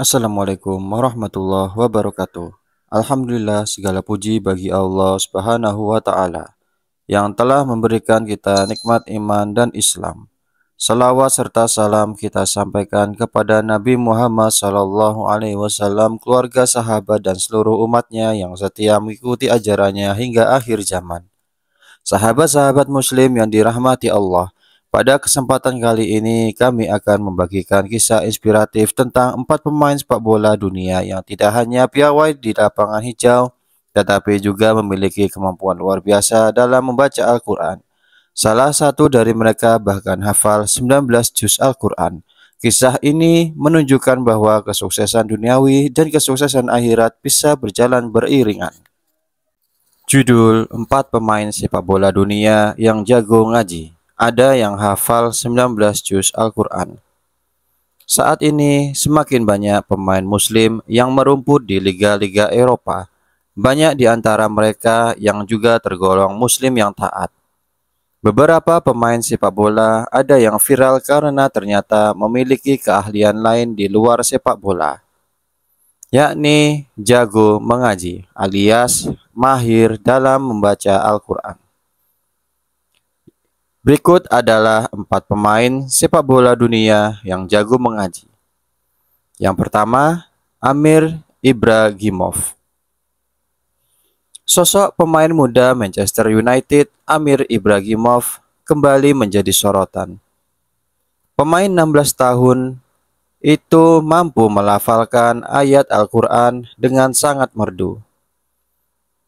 Assalamualaikum warahmatullahi wabarakatuh. Alhamdulillah, segala puji bagi Allah Subhanahu wa Ta'ala yang telah memberikan kita nikmat iman dan Islam. Salawat serta salam kita sampaikan kepada Nabi Muhammad Sallallahu Alaihi Wasallam, keluarga, sahabat, dan seluruh umatnya yang setia mengikuti ajarannya hingga akhir zaman. Sahabat-sahabat Muslim yang dirahmati Allah, pada kesempatan kali ini kami akan membagikan kisah inspiratif tentang 4 pemain sepak bola dunia yang tidak hanya piawai di lapangan hijau, tetapi juga memiliki kemampuan luar biasa dalam membaca Al-Quran. Salah satu dari mereka bahkan hafal 19 juz Al-Quran. Kisah ini menunjukkan bahwa kesuksesan duniawi dan kesuksesan akhirat bisa berjalan beriringan. Judul 4 pemain sepak bola dunia yang jago ngaji. Ada yang hafal 19 juz Al-Quran. Saat ini semakin banyak pemain muslim yang merumput di liga-liga Eropa. Banyak di antara mereka yang juga tergolong muslim yang taat. Beberapa pemain sepak bola ada yang viral karena ternyata memiliki keahlian lain di luar sepak bola, yakni jago mengaji alias mahir dalam membaca Al-Quran. Berikut adalah 4 pemain sepak bola dunia yang jago mengaji. Yang pertama, Amir Ibragimov. Sosok pemain muda Manchester United, Amir Ibragimov, kembali menjadi sorotan. Pemain 16 tahun itu mampu melafalkan ayat Al-Quran dengan sangat merdu.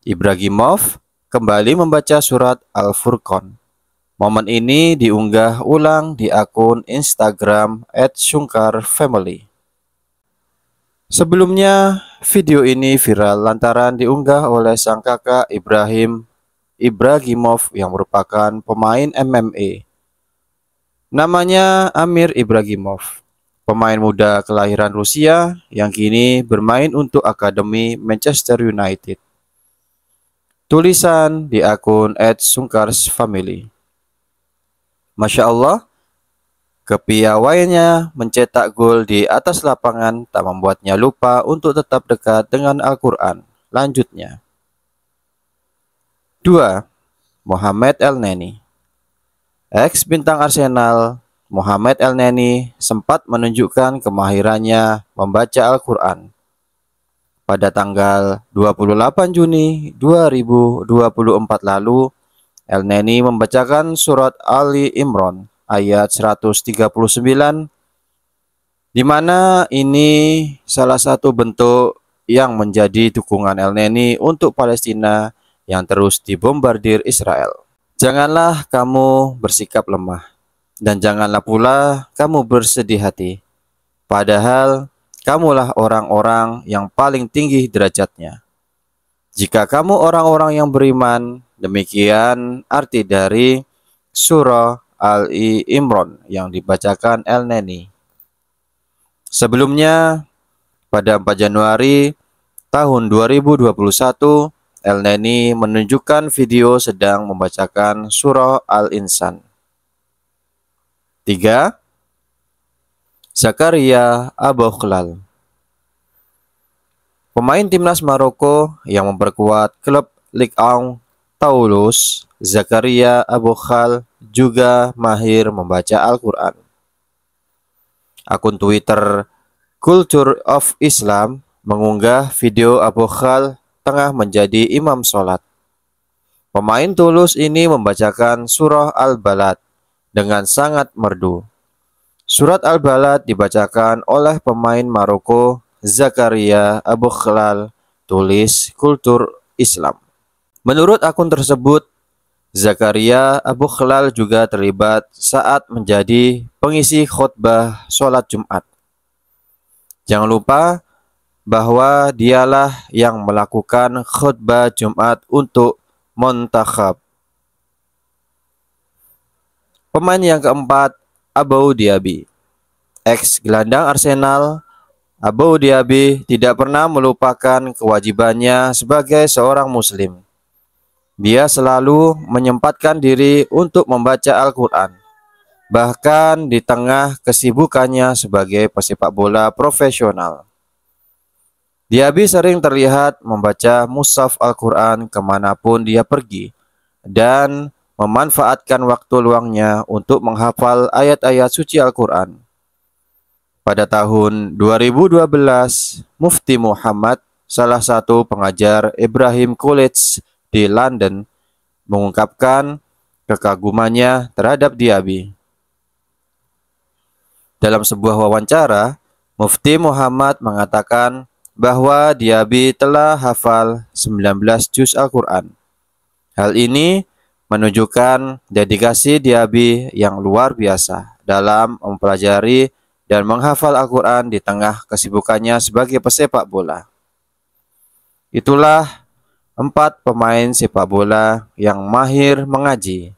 Ibragimov kembali membaca surat Al-Furqan. Momen ini diunggah ulang di akun Instagram @sungkarfamily. Sebelumnya, video ini viral lantaran diunggah oleh sang kakak Ibrahim Ibragimov yang merupakan pemain MMA. Namanya Amir Ibragimov, pemain muda kelahiran Rusia yang kini bermain untuk akademi Manchester United. Tulisan di akun @sungkarfamily. Masya Allah, kepiawaiannya mencetak gol di atas lapangan tak membuatnya lupa untuk tetap dekat dengan Al-Quran. Lanjutnya. 2. Mohamed Elneny. Ex bintang Arsenal, Mohamed Elneny sempat menunjukkan kemahirannya membaca Al-Quran. Pada tanggal 28 Juni 2024 lalu, Elneny membacakan surat Ali Imran ayat 139, di mana ini salah satu bentuk yang menjadi dukungan Elneny untuk Palestina yang terus dibombardir Israel. Janganlah kamu bersikap lemah, dan janganlah pula kamu bersedih hati, padahal kamulah orang-orang yang paling tinggi derajatnya. Jika kamu orang-orang yang beriman. Demikian arti dari surah Ali Imran yang dibacakan Elneny. Sebelumnya, pada 4 Januari tahun 2021, Elneny menunjukkan video sedang membacakan surah Al-Insan. 3. Zakaria Aboukhlal. Pemain timnas Maroko yang memperkuat klub Ligue 1 Tulus, Zakaria Aboukhlal juga mahir membaca Al-Quran. Akun Twitter Culture of Islam mengunggah video Aboukhlal tengah menjadi imam sholat. Pemain Tulus ini membacakan surah Al-Balad dengan sangat merdu. Surat Al-Balad dibacakan oleh pemain Maroko Zakaria Aboukhlal, tulis Kultur Islam. Menurut akun tersebut, Zakaria Aboukhlal juga terlibat saat menjadi pengisi khotbah sholat Jumat. Jangan lupa bahwa dialah yang melakukan khotbah Jumat untuk Montakhab. Pemain yang keempat, Abou Diaby. Ex gelandang Arsenal, Abou Diaby tidak pernah melupakan kewajibannya sebagai seorang muslim. Dia selalu menyempatkan diri untuk membaca Al-Quran, bahkan di tengah kesibukannya sebagai pesepak bola profesional. Diaby sering terlihat membaca mushaf Al-Quran kemanapun dia pergi dan memanfaatkan waktu luangnya untuk menghafal ayat-ayat suci Al-Quran. Pada tahun 2012, Mufti Muhammad, salah satu pengajar Ibrahim College di London, mengungkapkan kekagumannya terhadap Diaby. Dalam sebuah wawancara, Mufti Muhammad mengatakan bahwa Diaby telah hafal 19 juz Al-Quran. Hal ini menunjukkan dedikasi Diaby yang luar biasa dalam mempelajari dan menghafal Al-Quran di tengah kesibukannya sebagai pesepak bola. Itulah 4 pemain sepak bola yang mahir mengaji.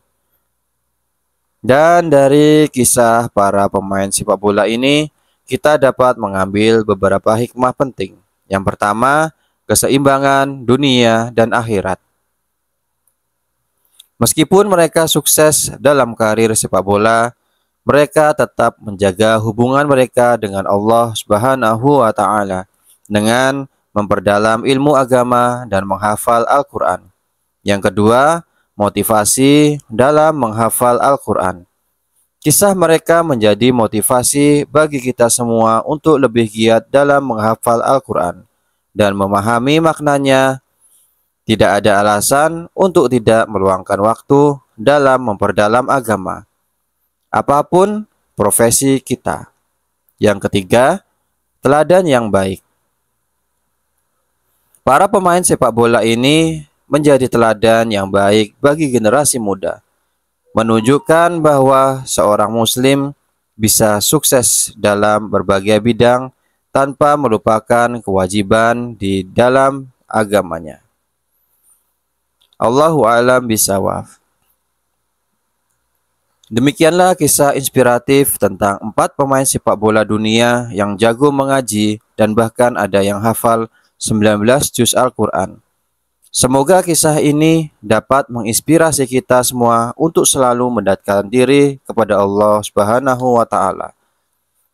Dan dari kisah para pemain sepak bola ini, kita dapat mengambil beberapa hikmah penting. Yang pertama, keseimbangan dunia dan akhirat. Meskipun mereka sukses dalam karir sepak bola, mereka tetap menjaga hubungan mereka dengan Allah Subhanahu wa Ta'ala dengan memperdalam ilmu agama dan menghafal Al-Quran. Yang kedua, motivasi dalam menghafal Al-Quran. Kisah mereka menjadi motivasi bagi kita semua untuk lebih giat dalam menghafal Al-Quran dan memahami maknanya. Tidak ada alasan untuk tidak meluangkan waktu dalam memperdalam agama, apapun profesi kita. Yang ketiga, teladan yang baik. Para pemain sepak bola ini menjadi teladan yang baik bagi generasi muda, menunjukkan bahwa seorang muslim bisa sukses dalam berbagai bidang tanpa melupakan kewajiban di dalam agamanya. Allahu a'lam bishawab. Demikianlah kisah inspiratif tentang 4 pemain sepak bola dunia yang jago mengaji dan bahkan ada yang hafal 19 juz Al-Quran. Semoga kisah ini dapat menginspirasi kita semua untuk selalu mendekatkan diri kepada Allah Subhanahu wa Ta'ala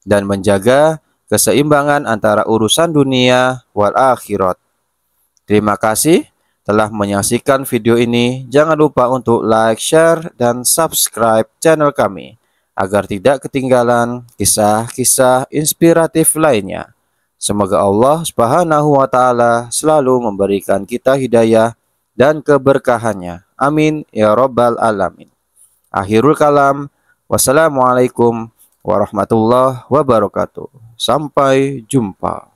dan menjaga keseimbangan antara urusan dunia wal akhirat. Terima kasih telah menyaksikan video ini. Jangan lupa untuk like, share, dan subscribe channel kami agar tidak ketinggalan kisah-kisah inspiratif lainnya. Semoga Allah Subhanahu wa Ta'ala selalu memberikan kita hidayah dan keberkahannya. Amin ya Rabbal Alamin. Akhirul kalam. Wassalamualaikum warahmatullahi wabarakatuh. Sampai jumpa.